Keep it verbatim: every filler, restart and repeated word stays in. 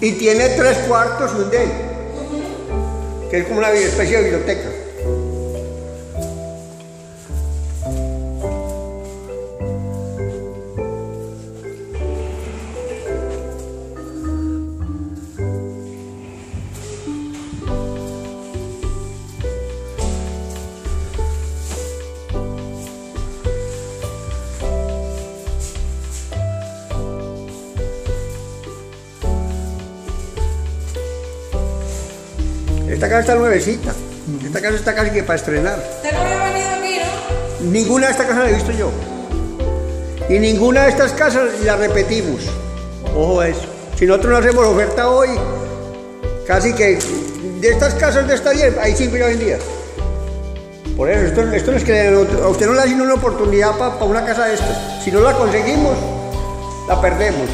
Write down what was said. y tiene tres cuartos y un den, que es como una especie de biblioteca. Esta casa está nuevecita, esta casa está casi que para estrenar. ¿Usted no había venido aquí, no? Ninguna de estas casas la he visto yo. Y ninguna de estas casas la repetimos. Ojo eso. Si nosotros no hacemos oferta hoy, casi que de estas casas de esta diez, hay cinco ya vendidas. Por eso, esto, esto no es que a usted no le hacen una oportunidad para pa una casa de estas. Si no la conseguimos, la perdemos.